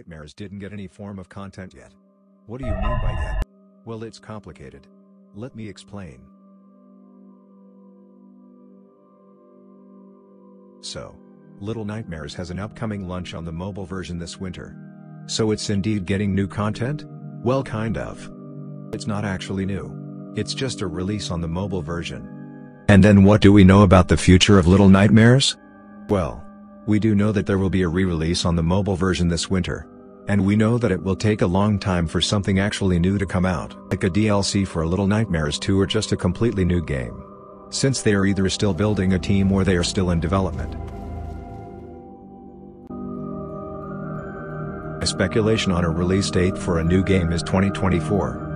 Nightmares didn't get any form of content yet. What do you mean by yet? Well, it's complicated. Let me explain. So, Little Nightmares has an upcoming launch on the mobile version this winter. So it's indeed getting new content? Well, kind of. It's not actually new. It's just a release on the mobile version. And then what do we know about the future of Little Nightmares? Well, we do know that there will be a re-release on the mobile version this winter. And we know that it will take a long time for something actually new to come out, like a DLC for Little Nightmares 2 or just a completely new game. Since they are either still building a team or they are still in development. A speculation on a release date for a new game is 2024.